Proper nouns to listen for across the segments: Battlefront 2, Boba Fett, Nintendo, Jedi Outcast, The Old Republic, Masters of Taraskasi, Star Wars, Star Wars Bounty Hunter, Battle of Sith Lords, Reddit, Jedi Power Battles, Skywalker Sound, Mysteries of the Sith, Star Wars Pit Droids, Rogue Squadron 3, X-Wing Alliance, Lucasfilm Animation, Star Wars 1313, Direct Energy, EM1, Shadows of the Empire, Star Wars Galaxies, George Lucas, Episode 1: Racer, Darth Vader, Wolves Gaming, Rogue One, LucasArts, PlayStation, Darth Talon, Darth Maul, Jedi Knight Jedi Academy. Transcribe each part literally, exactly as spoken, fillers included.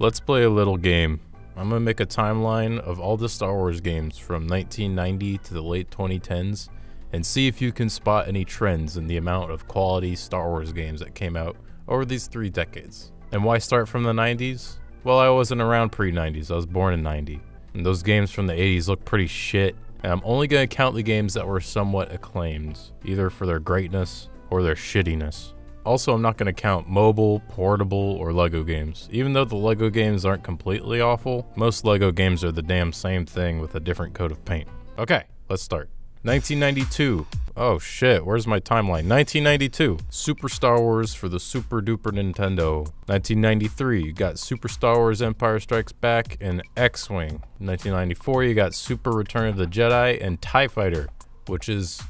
Let's play a little game. I'm gonna make a timeline of all the Star Wars games from nineteen ninety to the late twenty tens and see if you can spot any trends in the amount of quality Star Wars games that came out over these three decades. And why start from the nineties? Well, I wasn't around pre nineties, I was born in ninety. And those games from the eighties look pretty shit. And I'm only gonna count the games that were somewhat acclaimed, either for their greatness or their shittiness. Also, I'm not going to count mobile, portable, or LEGO games. Even though the LEGO games aren't completely awful, most LEGO games are the damn same thing with a different coat of paint. Okay, let's start. nineteen ninety-two. Oh shit, where's my timeline? nineteen ninety-two. Super Star Wars for the Super Duper Nintendo. nineteen ninety-three, you got Super Star Wars Empire Strikes Back and X-Wing. nineteen ninety-four, you got Super Return of the Jedi and TIE Fighter, which is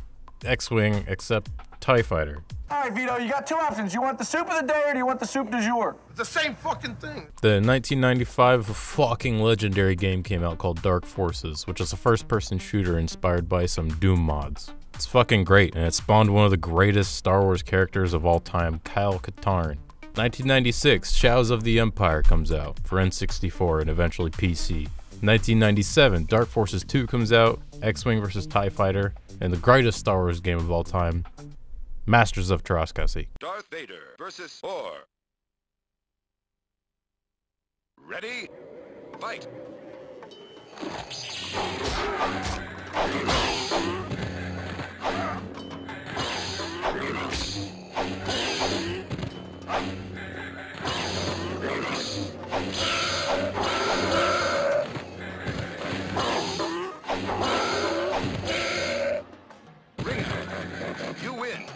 X-Wing except TIE Fighter. Alright Vito, you got two options. You want the soup of the day or do you want the soup du jour? It's the same fucking thing. The nineteen ninety-five fucking legendary game came out called Dark Forces, which is a first-person shooter inspired by some Doom mods. It's fucking great, and it spawned one of the greatest Star Wars characters of all time, Kyle Katarn. nineteen ninety-six, Shadows of the Empire comes out for N sixty-four and eventually P C. nineteen ninety-seven, Dark Forces two comes out, X-Wing versus TIE Fighter, and the greatest Star Wars game of all time, Masters of Taraskasi. Darth Vader versus Or. Ready? Fight! Ring out. You win!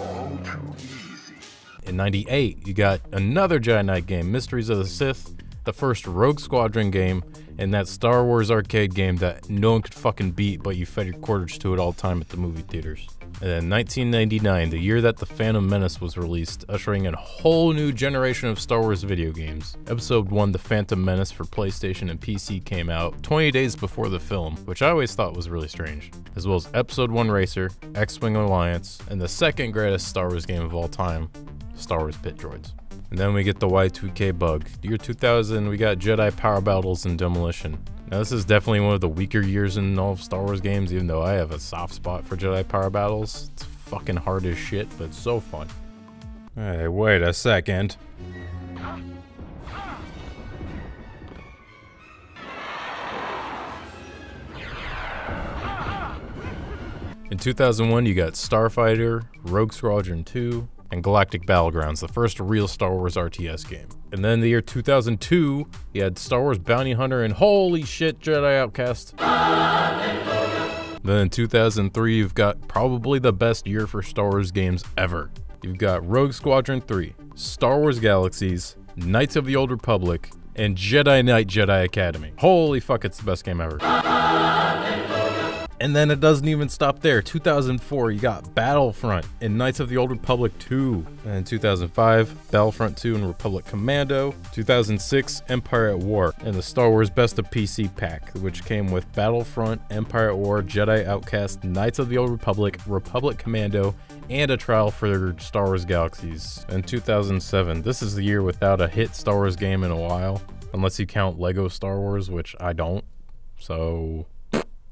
All too easy. In ninety-eight, you got another Jedi Knight game, Mysteries of the Sith, the first Rogue Squadron game, and that Star Wars arcade game that no one could fucking beat, but you fed your quarters to it all time at the movie theaters. And then nineteen ninety-nine, the year that The Phantom Menace was released, ushering in a whole new generation of Star Wars video games. Episode one, The Phantom Menace for PlayStation and P C came out twenty days before the film, which I always thought was really strange, as well as Episode one Racer, X-Wing Alliance, and the second greatest Star Wars game of all time, Star Wars Pit Droids. And then we get the Y two K bug. The year two thousand, we got Jedi Power Battles and Demolition. Now this is definitely one of the weaker years in all of Star Wars games, even though I have a soft spot for Jedi Power Battles. It's fucking hard as shit, but it's so fun. Hey, wait a second. In two thousand one, you got Starfighter, Rogue Squadron two, and Galactic Battlegrounds, the first real Star Wars R T S game. And then the year two thousand two, you had Star Wars Bounty Hunter and holy shit, Jedi Outcast. Then in two thousand three, you've got probably the best year for Star Wars games ever. You've got Rogue Squadron three, Star Wars Galaxies, Knights of the Old Republic, and Jedi Knight Jedi Academy. Holy fuck, it's the best game ever. And then it doesn't even stop there. two thousand four, you got Battlefront and Knights of the Old Republic two. And two thousand five, Battlefront two and Republic Commando. two thousand six, Empire at War and the Star Wars Best of P C pack, which came with Battlefront, Empire at War, Jedi Outcast, Knights of the Old Republic, Republic Commando, and a trial for Star Wars Galaxies. And two thousand seven, this is the year without a hit Star Wars game in a while, unless you count LEGO Star Wars, which I don't, so...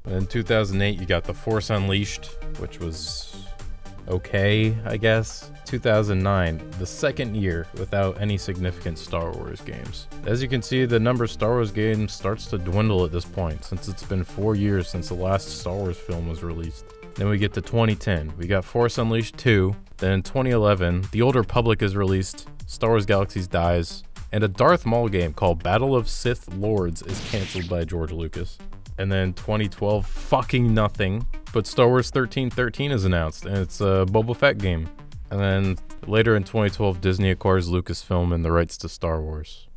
In two thousand eight, you got The Force Unleashed, which was okay, I guess. two thousand nine, the second year without any significant Star Wars games. As you can see, the number of Star Wars games starts to dwindle at this point, since it's been four years since the last Star Wars film was released. Then we get to twenty ten. We got Force Unleashed two. Then in twenty eleven, The Old Republic is released, Star Wars Galaxies dies, and a Darth Maul game called Battle of Sith Lords is canceled by George Lucas. And then twenty twelve, fucking nothing. But Star Wars thirteen thirteen is announced, and it's a Boba Fett game. And then later in twenty twelve, Disney acquires Lucasfilm and the rights to Star Wars.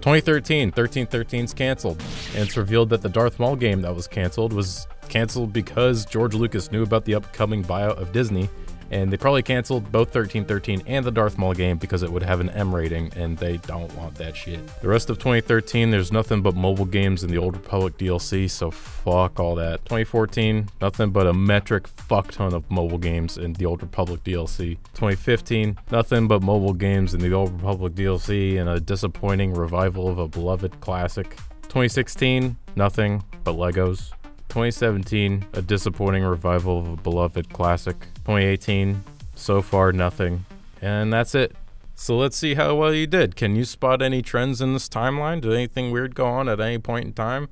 twenty thirteen, thirteen thirteen's canceled. And it's revealed that the Darth Maul game that was canceled was canceled because George Lucas knew about the upcoming buyout of Disney and they probably canceled both thirteen thirteen and the Darth Maul game because it would have an M rating, and they don't want that shit. The rest of twenty thirteen, there's nothing but mobile games in the Old Republic D L C, so fuck all that. twenty fourteen, nothing but a metric fuck ton of mobile games in the Old Republic D L C. twenty fifteen, nothing but mobile games in the Old Republic D L C and a disappointing revival of a beloved classic. twenty sixteen, nothing but Legos. twenty seventeen, a disappointing revival of a beloved classic. twenty eighteen, so far nothing. And that's it. So let's see how well you did. Can you spot any trends in this timeline? Did anything weird go on at any point in time?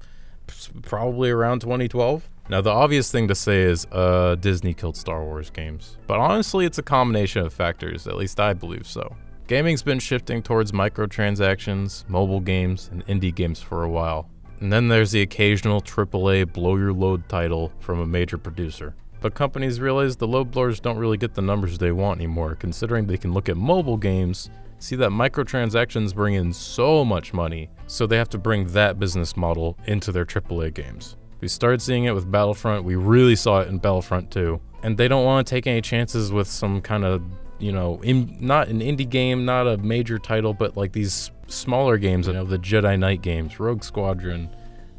Probably around twenty twelve. Now the obvious thing to say is uh, Disney killed Star Wars games. But honestly, it's a combination of factors, at least I believe so. Gaming's been shifting towards microtransactions, mobile games, and indie games for a while. And then there's the occasional triple A blow your load title from a major producer. But companies realize the load blowers don't really get the numbers they want anymore, considering they can look at mobile games, see that microtransactions bring in so much money, so they have to bring that business model into their triple A games. We started seeing it with Battlefront, we really saw it in Battlefront two, and they don't want to take any chances with some kind of, you know, in, not an indie game, not a major title, but like these smaller games, you know, the Jedi Knight games, Rogue Squadron.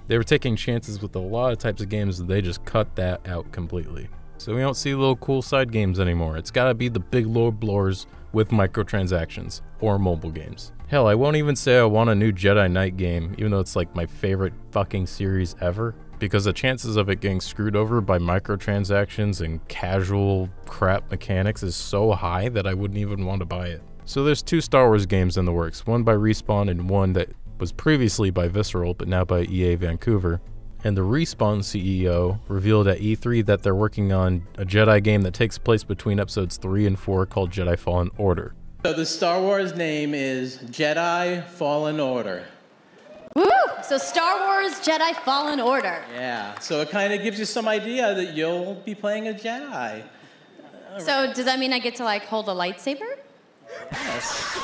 They were taking chances with a lot of types of games that they just cut that out completely. So we don't see little cool side games anymore. It's gotta be the big load blowers with microtransactions or mobile games. Hell, I won't even say I want a new Jedi Knight game, even though it's like my favorite fucking series ever, because the chances of it getting screwed over by microtransactions and casual crap mechanics is so high that I wouldn't even want to buy it. So there's two Star Wars games in the works, one by Respawn and one that was previously by Visceral but now by E A Vancouver. And the Respawn C E O revealed at E three that they're working on a Jedi game that takes place between episodes three and four called Jedi Fallen Order. So the Star Wars name is Jedi Fallen Order. Woo! So Star Wars Jedi Fallen Order. Yeah, so it kind of gives you some idea that you'll be playing a Jedi. So does that mean I get to like hold a lightsaber? Yes.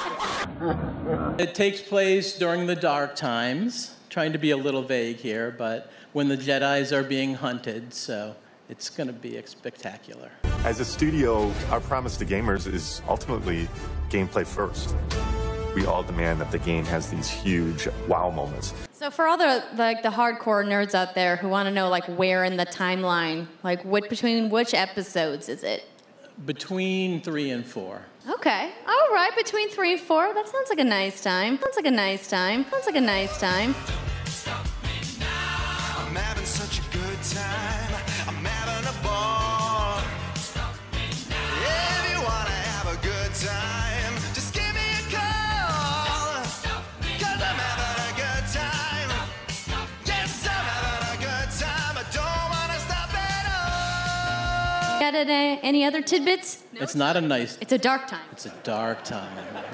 It takes place during the dark times, trying to be a little vague here, but when the Jedis are being hunted, so it's going to be spectacular. As a studio, our promise to gamers is ultimately gameplay first. We all demand that the game has these huge wow moments. So for all the like the hardcore nerds out there who want to know like where in the timeline, like what between which episodes is it? Between three and four. Okay. All right. Between three and four. That sounds like a nice time. Sounds like a nice time. Sounds like a nice time. Don't stop me now. I'm having such a good time. I'm having a ball. Don't stop me now. If you want to have a good time, just give me a call. Stop me Cause now. I'm having a good time. Stop, stop yes, I'm having a good time. I don't want to stop at all. Got it, uh, any other tidbits? It's not a nice... It's a dark time. It's a dark time.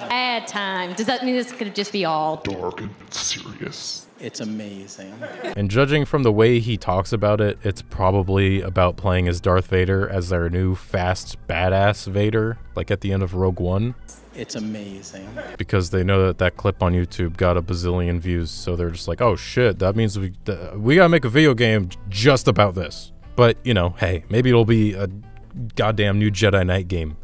Bad time. Does that mean this could just be all... dark and serious? It's amazing. And judging from the way he talks about it, it's probably about playing as Darth Vader, as their new fast, badass Vader, like at the end of Rogue One. It's amazing. Because they know that that clip on YouTube got a bazillion views, so they're just like, oh shit, that means we, uh, we gotta make a video game just about this. But, you know, hey, maybe it'll be a... goddamn new Jedi Knight game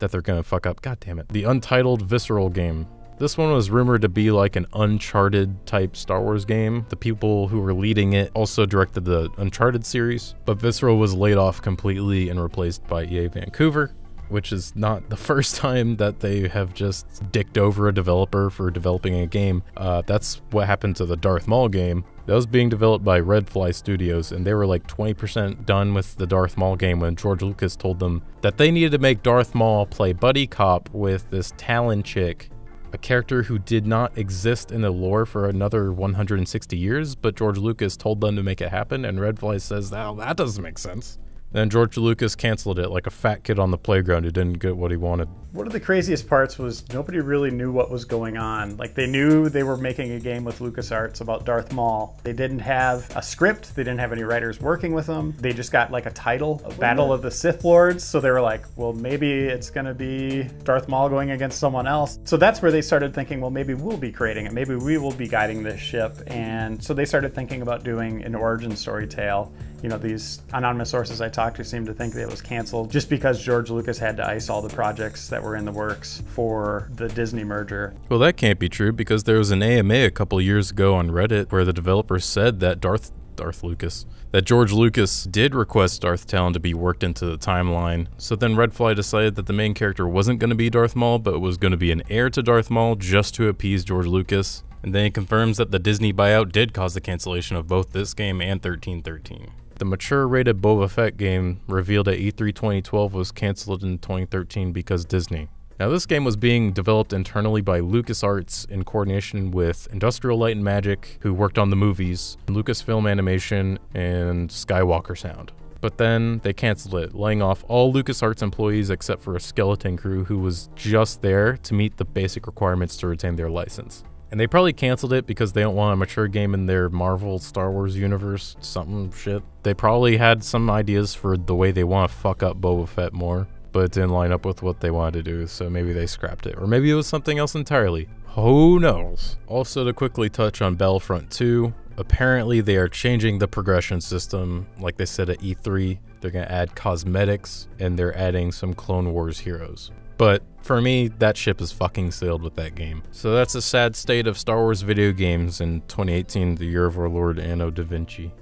that they're gonna fuck up. God damn it. The untitled Visceral game. This one was rumored to be like an Uncharted type Star Wars game. The people who were leading it also directed the Uncharted series, but Visceral was laid off completely and replaced by E A Vancouver, which is not the first time that they have just dicked over a developer for developing a game. Uh, that's what happened to the Darth Maul game. That was being developed by Redfly Studios, and they were like twenty percent done with the Darth Maul game when George Lucas told them that they needed to make Darth Maul play buddy cop with this Talon chick, a character who did not exist in the lore for another one hundred sixty years, but George Lucas told them to make it happen, and Redfly says, oh, that doesn't make sense. Then George Lucas canceled it like a fat kid on the playground who didn't get what he wanted. One of the craziest parts was nobody really knew what was going on. Like, they knew they were making a game with LucasArts about Darth Maul. They didn't have a script. They didn't have any writers working with them. They just got like a title, Battle of the Sith Lords. So they were like, well, maybe it's gonna be Darth Maul going against someone else. So that's where they started thinking, well, maybe we'll be creating it. Maybe we will be guiding this ship. And so they started thinking about doing an origin story tale. you know, these anonymous sources I talked to seem to think that it was canceled just because George Lucas had to ice all the projects that were in the works for the Disney merger. Well, that can't be true, because there was an A M A a couple years ago on Reddit where the developers said that Darth Darth Lucas, that George Lucas did request Darth Talon to be worked into the timeline. So then Redfly decided that the main character wasn't going to be Darth Maul, but was going to be an heir to Darth Maul just to appease George Lucas. And then he confirms that the Disney buyout did cause the cancellation of both this game and thirteen thirteen. The mature-rated Boba Fett game revealed at E three twenty twelve was cancelled in twenty thirteen because Disney. Now, this game was being developed internally by LucasArts in coordination with Industrial Light and Magic, who worked on the movies, Lucasfilm Animation, and Skywalker Sound. But then they canceled it, laying off all LucasArts employees except for a skeleton crew who was just there to meet the basic requirements to retain their license. And they probably canceled it because they don't want a mature game in their Marvel Star Wars universe, something shit. They probably had some ideas for the way they want to fuck up Boba Fett more, but it didn't line up with what they wanted to do, so maybe they scrapped it. Or maybe it was something else entirely. Who knows? Also, to quickly touch on Battlefront two, apparently they are changing the progression system. Like they said at E three, they're gonna add cosmetics, and they're adding some Clone Wars heroes. But for me, that ship is fucking sailed with that game. So that's a sad state of Star Wars video games in twenty eighteen, the year of our Lord Anno Da Vinci.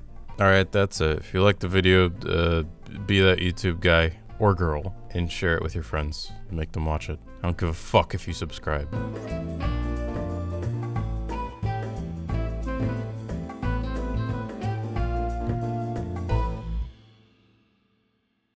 Alright, that's it. If you liked the video, uh, be that YouTube guy or girl, and share it with your friends. Make them watch it. I don't give a fuck if you subscribe.